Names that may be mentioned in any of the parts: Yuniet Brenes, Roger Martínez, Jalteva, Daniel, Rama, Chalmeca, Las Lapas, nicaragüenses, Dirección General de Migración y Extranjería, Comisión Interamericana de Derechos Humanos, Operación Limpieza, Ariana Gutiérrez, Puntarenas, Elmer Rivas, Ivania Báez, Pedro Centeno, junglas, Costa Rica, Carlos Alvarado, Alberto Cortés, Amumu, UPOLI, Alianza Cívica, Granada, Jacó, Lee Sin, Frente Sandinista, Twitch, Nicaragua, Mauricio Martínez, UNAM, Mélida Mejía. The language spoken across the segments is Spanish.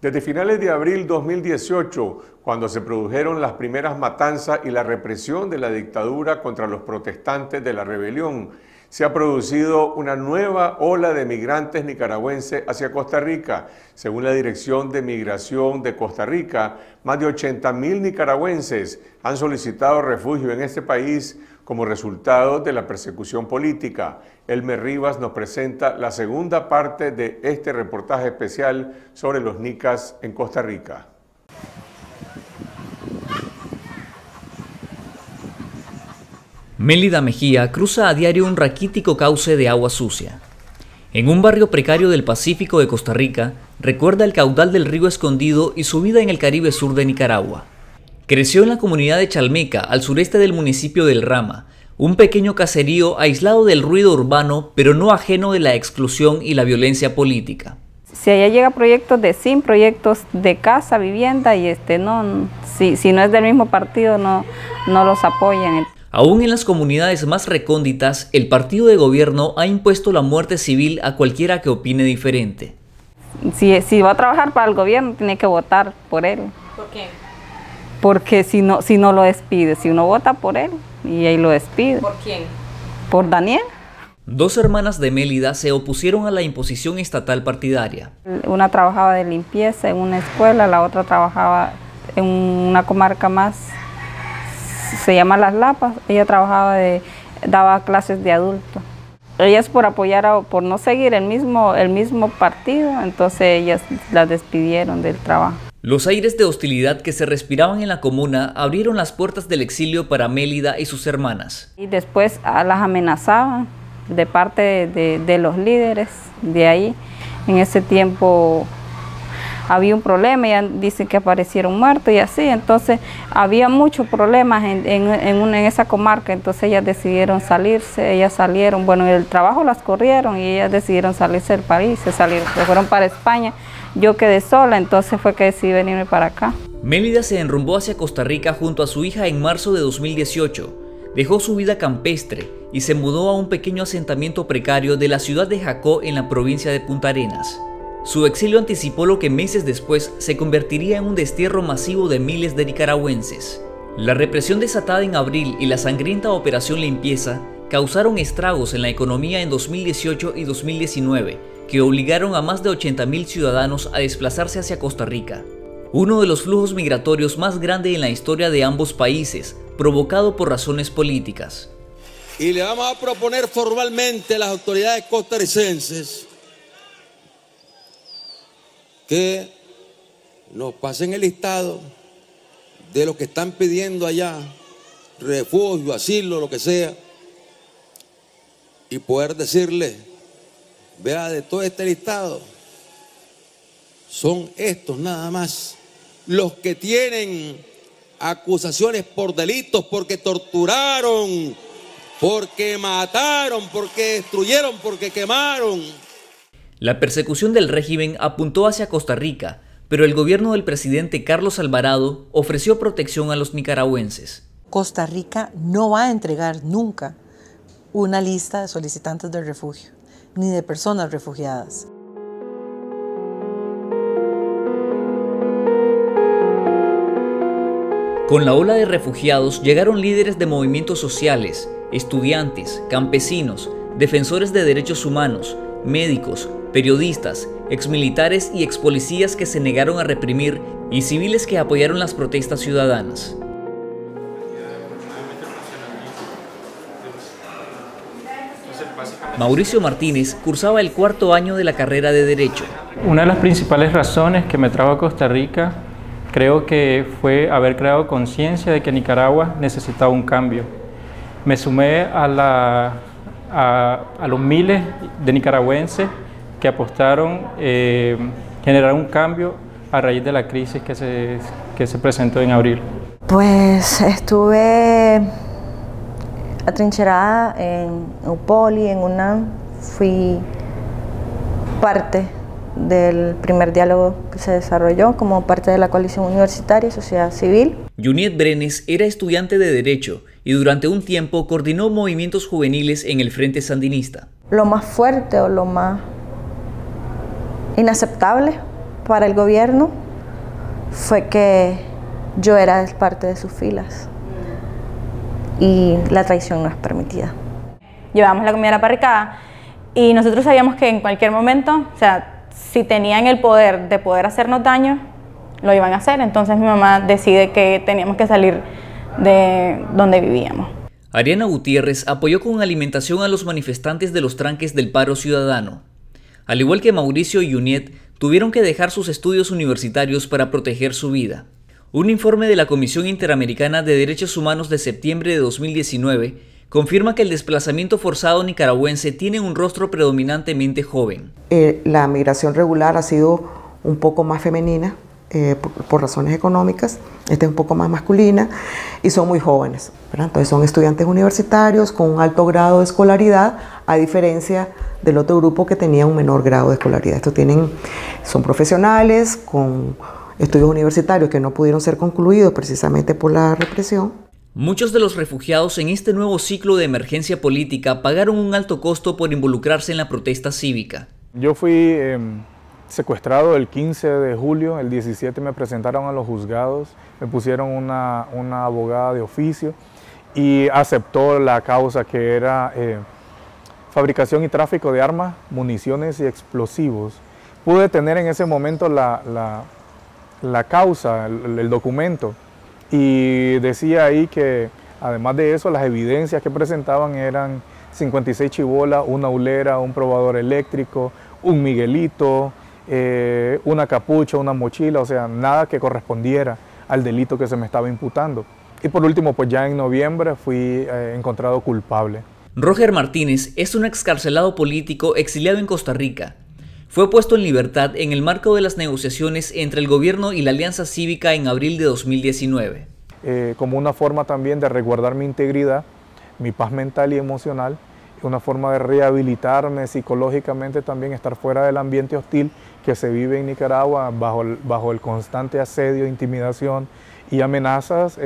Desde finales de abril 2018, cuando se produjeron las primeras matanzas y la represión de la dictadura contra los protestantes de la rebelión, se ha producido una nueva ola de migrantes nicaragüenses hacia Costa Rica. Según la Dirección de Migración de Costa Rica, más de 80.000 nicaragüenses han solicitado refugio en este país como resultado de la persecución política. Elmer Rivas nos presenta la segunda parte de este reportaje especial sobre los nicas en Costa Rica. Mélida Mejía cruza a diario un raquítico cauce de agua sucia. En un barrio precario del Pacífico de Costa Rica, recuerda el caudal del río escondido y su vida en el Caribe sur de Nicaragua. Creció en la comunidad de Chalmeca, al sureste del municipio del Rama, un pequeño caserío aislado del ruido urbano, pero no ajeno de la exclusión y la violencia política. Si allá llega proyectos de sin proyectos de casa, vivienda, y si no es del mismo partido no los apoyan. Aún en las comunidades más recónditas, el partido de gobierno ha impuesto la muerte civil a cualquiera que opine diferente. Si va a trabajar para el gobierno, tiene que votar por él. ¿Por qué? Porque si no lo despide, si uno vota por él, y ahí lo despide. ¿Por quién? Por Daniel. Dos hermanas de Mélida se opusieron a la imposición estatal partidaria. Una trabajaba de limpieza en una escuela, la otra trabajaba en una comarca más, se llama Las Lapas. Ella trabajaba daba clases de adulto. Ellas por apoyar, por no seguir el mismo partido, entonces ellas las despidieron del trabajo. Los aires de hostilidad que se respiraban en la comuna abrieron las puertas del exilio para Mélida y sus hermanas. Y después las amenazaban de parte de los líderes de ahí. En ese tiempo había un problema, ya dicen que aparecieron muertos y así. Entonces había muchos problemas en esa comarca, entonces ellas decidieron salirse, ellas salieron. Bueno, el trabajo las corrieron y ellas decidieron salirse del país, se fueron para España. Yo quedé sola, entonces fue que decidí venirme para acá. Mélida se enrumbó hacia Costa Rica junto a su hija en marzo de 2018. Dejó su vida campestre y se mudó a un pequeño asentamiento precario de la ciudad de Jacó en la provincia de Puntarenas. Su exilio anticipó lo que meses después se convertiría en un destierro masivo de miles de nicaragüenses. La represión desatada en abril y la sangrienta Operación Limpieza causaron estragos en la economía en 2018 y 2019. Que obligaron a más de 80.000 ciudadanos a desplazarse hacia Costa Rica. Uno de los flujos migratorios más grande en la historia de ambos países, provocado por razones políticas. Y le vamos a proponer formalmente a las autoridades costarricenses que nos pasen el listado de los que están pidiendo allá refugio, asilo, lo que sea, y poder decirles: vea, de todo este listado, son estos nada más los que tienen acusaciones por delitos, porque torturaron, porque mataron, porque destruyeron, porque quemaron. La persecución del régimen apuntó hacia Costa Rica, pero el gobierno del presidente Carlos Alvarado ofreció protección a los nicaragüenses. Costa Rica no va a entregar nunca una lista de solicitantes de refugio, ni de personas refugiadas. Con la ola de refugiados llegaron líderes de movimientos sociales, estudiantes, campesinos, defensores de derechos humanos, médicos, periodistas, exmilitares y expolicías que se negaron a reprimir y civiles que apoyaron las protestas ciudadanas. Mauricio Martínez cursaba el cuarto año de la carrera de Derecho. Una de las principales razones que me trajo a Costa Rica creo que fue haber creado conciencia de que Nicaragua necesitaba un cambio. Me sumé a los miles de nicaragüenses que apostaron generar un cambio a raíz de la crisis que se presentó en abril. Pues estuve atrincherada en UPOLI, en UNAM, fui parte del primer diálogo que se desarrolló como parte de la coalición universitaria y sociedad civil. Yuniet Brenes era estudiante de Derecho y durante un tiempo coordinó movimientos juveniles en el Frente Sandinista. Lo más fuerte o lo más inaceptable para el gobierno fue que yo era parte de sus filas y la traición no es permitida. Llevábamos la comida a la barricada y nosotros sabíamos que en cualquier momento, o sea, si tenían el poder de poder hacernos daño, lo iban a hacer. Entonces mi mamá decide que teníamos que salir de donde vivíamos. Ariana Gutiérrez apoyó con alimentación a los manifestantes de los tranques del paro ciudadano. Al igual que Mauricio y Yuniet, tuvieron que dejar sus estudios universitarios para proteger su vida. Un informe de la Comisión Interamericana de Derechos Humanos de septiembre de 2019 confirma que el desplazamiento forzado nicaragüense tiene un rostro predominantemente joven. La migración regular ha sido un poco más femenina por razones económicas, esta es un poco más masculina y son muy jóvenes, ¿verdad? Entonces son estudiantes universitarios con un alto grado de escolaridad, a diferencia del otro grupo que tenía un menor grado de escolaridad. Estos son profesionales con estudios universitarios que no pudieron ser concluidos precisamente por la represión. Muchos de los refugiados en este nuevo ciclo de emergencia política pagaron un alto costo por involucrarse en la protesta cívica. Yo fui secuestrado el 15 de julio, el 17 me presentaron a los juzgados, me pusieron una abogada de oficio y aceptó la causa que era fabricación y tráfico de armas, municiones y explosivos. Pude tener en ese momento la causa, el documento. Y decía ahí que, además de eso, las evidencias que presentaban eran 56 chibolas, una ulera, un probador eléctrico, un miguelito, una capucha, una mochila, o sea, nada que correspondiera al delito que se me estaba imputando. Y por último, pues ya en noviembre fui encontrado culpable. Roger Martínez es un excarcelado político exiliado en Costa Rica. Fue puesto en libertad en el marco de las negociaciones entre el gobierno y la Alianza Cívica en abril de 2019. Como una forma también de resguardar mi integridad, mi paz mental y emocional, una forma de rehabilitarme psicológicamente también, estar fuera del ambiente hostil que se vive en Nicaragua bajo el constante asedio, intimidación y amenazas,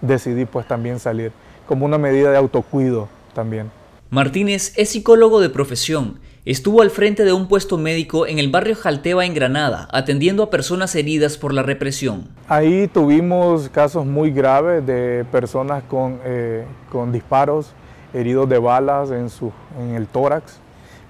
decidí pues también salir, como una medida de autocuido también. Martínez es psicólogo de profesión. Estuvo al frente de un puesto médico en el barrio Jalteva en Granada, atendiendo a personas heridas por la represión. Ahí tuvimos casos muy graves de personas con disparos, heridos de balas en el tórax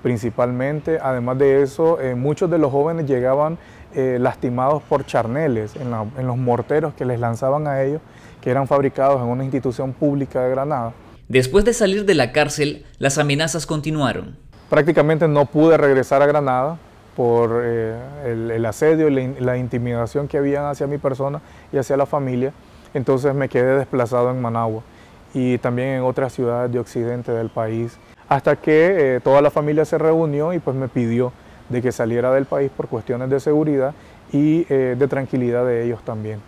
principalmente. Además de eso, muchos de los jóvenes llegaban lastimados por charneles en los morteros que les lanzaban a ellos, que eran fabricados en una institución pública de Granada. Después de salir de la cárcel, las amenazas continuaron. Prácticamente no pude regresar a Granada por el asedio y la intimidación que habían hacia mi persona y hacia la familia. Entonces me quedé desplazado en Managua y también en otras ciudades de occidente del país. Hasta que toda la familia se reunió y pues me pidió de que saliera del país por cuestiones de seguridad y de tranquilidad de ellos también.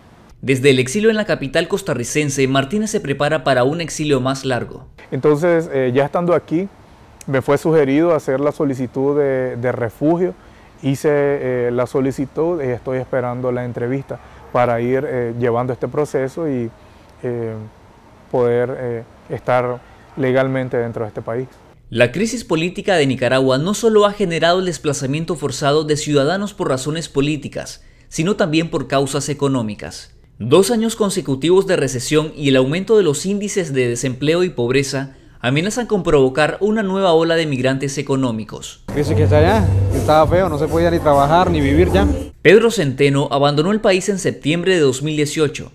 Desde el exilio en la capital costarricense, Martínez se prepara para un exilio más largo. Entonces, ya estando aquí, me fue sugerido hacer la solicitud de refugio, hice la solicitud y estoy esperando la entrevista para ir llevando este proceso y poder estar legalmente dentro de este país. La crisis política de Nicaragua no solo ha generado el desplazamiento forzado de ciudadanos por razones políticas, sino también por causas económicas. 2 años consecutivos de recesión y el aumento de los índices de desempleo y pobreza amenazan con provocar una nueva ola de migrantes económicos. Dice que está allá, que estaba feo, no se podía ni trabajar ni vivir ya. Pedro Centeno abandonó el país en septiembre de 2018.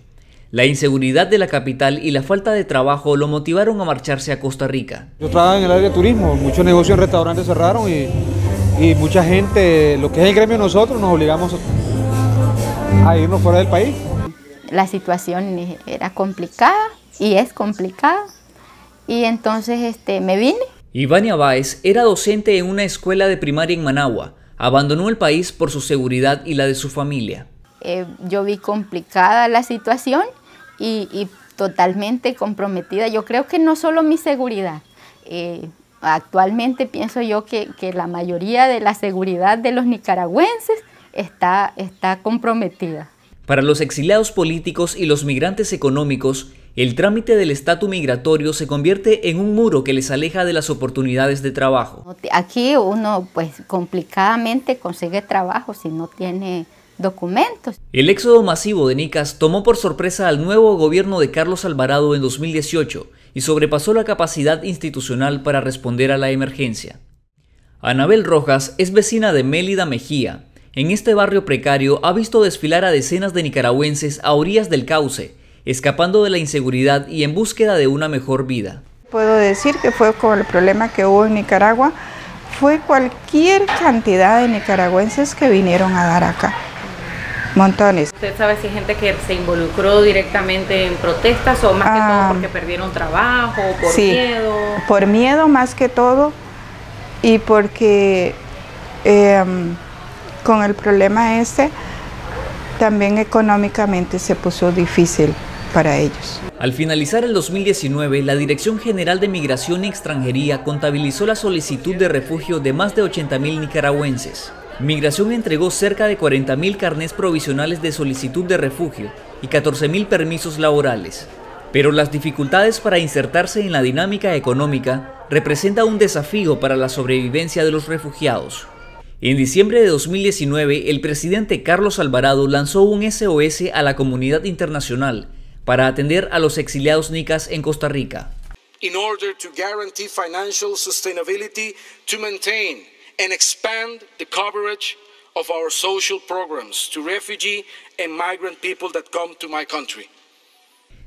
La inseguridad de la capital y la falta de trabajo lo motivaron a marcharse a Costa Rica. Yo trabajaba en el área de turismo, muchos negocios en restaurantes cerraron y mucha gente, lo que es el gremio nosotros, nos obligamos a irnos fuera del país. La situación era complicada y es complicada. Y entonces me vine. Ivania Báez era docente en una escuela de primaria en Managua. Abandonó el país por su seguridad y la de su familia. Yo vi complicada la situación y totalmente comprometida. Yo creo que no solo mi seguridad. Actualmente pienso yo que la mayoría de la seguridad de los nicaragüenses está comprometida. Para los exiliados políticos y los migrantes económicos, el trámite del estatus migratorio se convierte en un muro que les aleja de las oportunidades de trabajo. Aquí uno pues complicadamente consigue trabajo si no tiene documentos. El éxodo masivo de nicas tomó por sorpresa al nuevo gobierno de Carlos Alvarado en 2018 y sobrepasó la capacidad institucional para responder a la emergencia. Anabel Rojas es vecina de Mélida Mejía. En este barrio precario ha visto desfilar a decenas de nicaragüenses a orillas del cauce, escapando de la inseguridad y en búsqueda de una mejor vida. Puedo decir que fue con el problema que hubo en Nicaragua, fue cualquier cantidad de nicaragüenses que vinieron a dar acá. Montones. ¿Usted sabe si hay gente que se involucró directamente en protestas o más que todo porque perdieron trabajo, por miedo? Por miedo más que todo y porque con el problema este también económicamente se puso difícil para ellos. Al finalizar el 2019, la Dirección General de Migración y Extranjería contabilizó la solicitud de refugio de más de 80.000 nicaragüenses. Migración entregó cerca de 40.000 carnés provisionales de solicitud de refugio y 14.000 permisos laborales. Pero las dificultades para insertarse en la dinámica económica representa un desafío para la sobrevivencia de los refugiados. En diciembre de 2019, el presidente Carlos Alvarado lanzó un SOS a la comunidad internacional para atender a los exiliados nicas en Costa Rica. In order to guarantee financial sustainability, to maintain and expand the coverage of our social programs to refugee and migrant people that come to my country.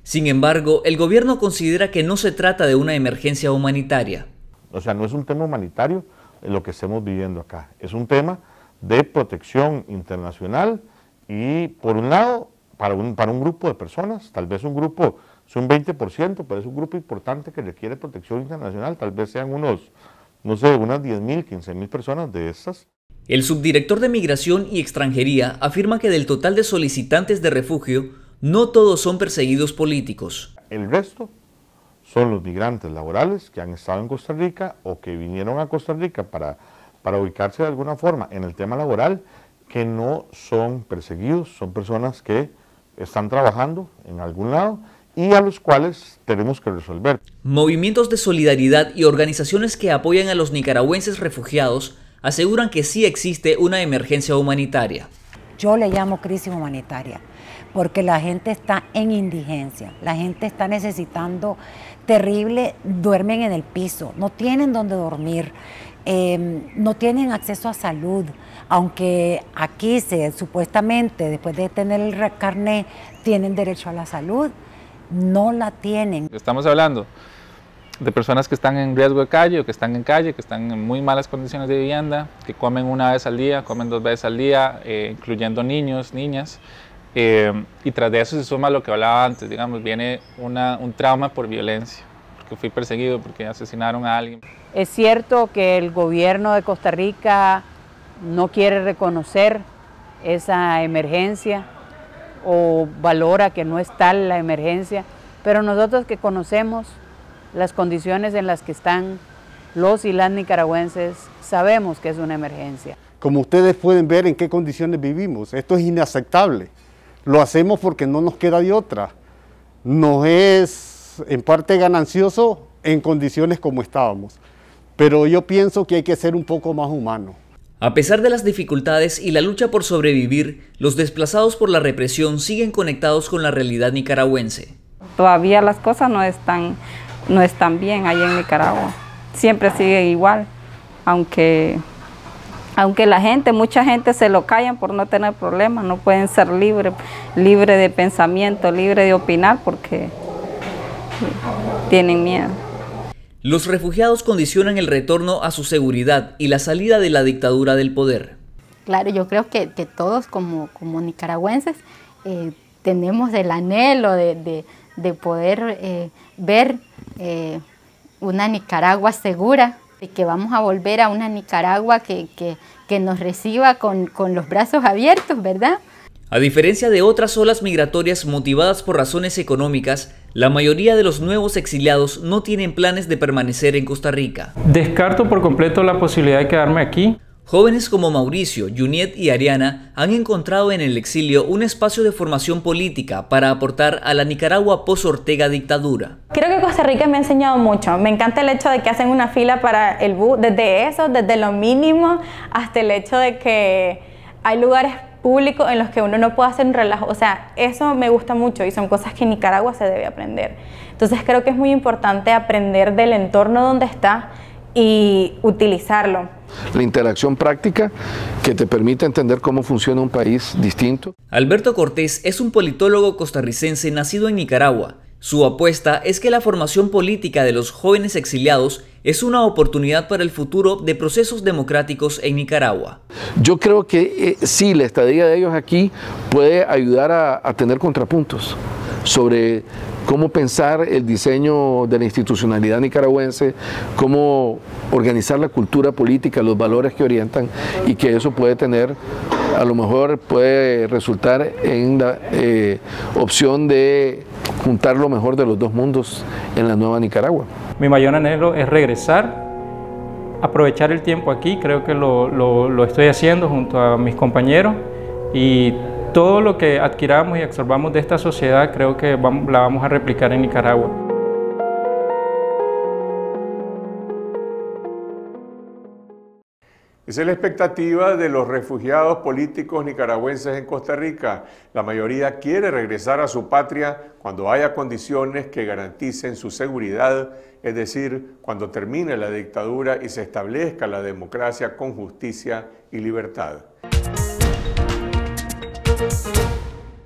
Sin embargo, el gobierno considera que no se trata de una emergencia humanitaria. O sea, no es un tema humanitario lo que estamos viviendo acá. Es un tema de protección internacional y, por un lado, para un grupo de personas, tal vez un grupo, es un 20%, pero es un grupo importante que requiere protección internacional, tal vez sean unos, no sé, unas 10.000, 15.000 personas de estas. El subdirector de Migración y Extranjería afirma que del total de solicitantes de refugio, no todos son perseguidos políticos. El resto son los migrantes laborales que han estado en Costa Rica o que vinieron a Costa Rica para ubicarse de alguna forma en el tema laboral, que no son perseguidos, son personas que están trabajando en algún lado y a los cuales tenemos que resolver. Movimientos de solidaridad y organizaciones que apoyan a los nicaragüenses refugiados aseguran que sí existe una emergencia humanitaria. Yo le llamo crisis humanitaria porque la gente está en indigencia, la gente está necesitando terrible, duermen en el piso, no tienen dónde dormir, no tienen acceso a salud, aunque aquí supuestamente después de tener el carnet tienen derecho a la salud, no la tienen. Estamos hablando de personas que están en riesgo de calle o que están en calle, que están en muy malas condiciones de vivienda, que comen una vez al día, comen dos veces al día, incluyendo niños, niñas, y tras de eso se suma lo que hablaba antes, digamos, viene un trauma por violencia, porque fui perseguido, porque asesinaron a alguien. Es cierto que el gobierno de Costa Rica no quiere reconocer esa emergencia o valora que no es tal la emergencia, pero nosotros que conocemos las condiciones en las que están los y las nicaragüenses, sabemos que es una emergencia. Como ustedes pueden ver en qué condiciones vivimos, esto es inaceptable. Lo hacemos porque no nos queda de otra. Nos es en parte ganancioso en condiciones como estábamos, pero yo pienso que hay que ser un poco más humano. A pesar de las dificultades y la lucha por sobrevivir, los desplazados por la represión siguen conectados con la realidad nicaragüense. Todavía las cosas no están bien ahí en Nicaragua. Siempre sigue igual, aunque la gente, mucha gente se lo callan por no tener problemas, no pueden ser libre de pensamiento, libre de opinar porque tienen miedo. Los refugiados condicionan el retorno a su seguridad y la salida de la dictadura del poder. Claro, yo creo que todos como nicaragüenses tenemos el anhelo de poder ver una Nicaragua segura, de que vamos a volver a una Nicaragua que nos reciba con los brazos abiertos, ¿verdad? A diferencia de otras olas migratorias motivadas por razones económicas, la mayoría de los nuevos exiliados no tienen planes de permanecer en Costa Rica. Descarto por completo la posibilidad de quedarme aquí. Jóvenes como Mauricio, Yuniet y Ariana han encontrado en el exilio un espacio de formación política para aportar a la Nicaragua post-Ortega dictadura. Creo que Costa Rica me ha enseñado mucho. Me encanta el hecho de que hacen una fila para el bus, desde eso, desde lo mínimo, hasta el hecho de que hay lugares públicos en los que uno no puede hacer un relajo. O sea, eso me gusta mucho y son cosas que en Nicaragua se debe aprender. Entonces creo que es muy importante aprender del entorno donde está y utilizarlo. La interacción práctica que te permite entender cómo funciona un país distinto. Alberto Cortés es un politólogo costarricense nacido en Nicaragua. Su apuesta es que la formación política de los jóvenes exiliados es una oportunidad para el futuro de procesos democráticos en Nicaragua. Yo creo que sí, la estadía de ellos aquí puede ayudar a tener contrapuntos sobre cómo pensar el diseño de la institucionalidad nicaragüense, cómo organizar la cultura política, los valores que orientan, y que eso puede tener, a lo mejor puede resultar en la opción de juntar lo mejor de los dos mundos en la nueva Nicaragua. Mi mayor anhelo es regresar, aprovechar el tiempo aquí, creo que lo estoy haciendo junto a mis compañeros, y todo lo que adquiramos y absorbamos de esta sociedad creo que la vamos a replicar en Nicaragua. Esa es la expectativa de los refugiados políticos nicaragüenses en Costa Rica. La mayoría quiere regresar a su patria cuando haya condiciones que garanticen su seguridad, es decir, cuando termine la dictadura y se establezca la democracia con justicia y libertad.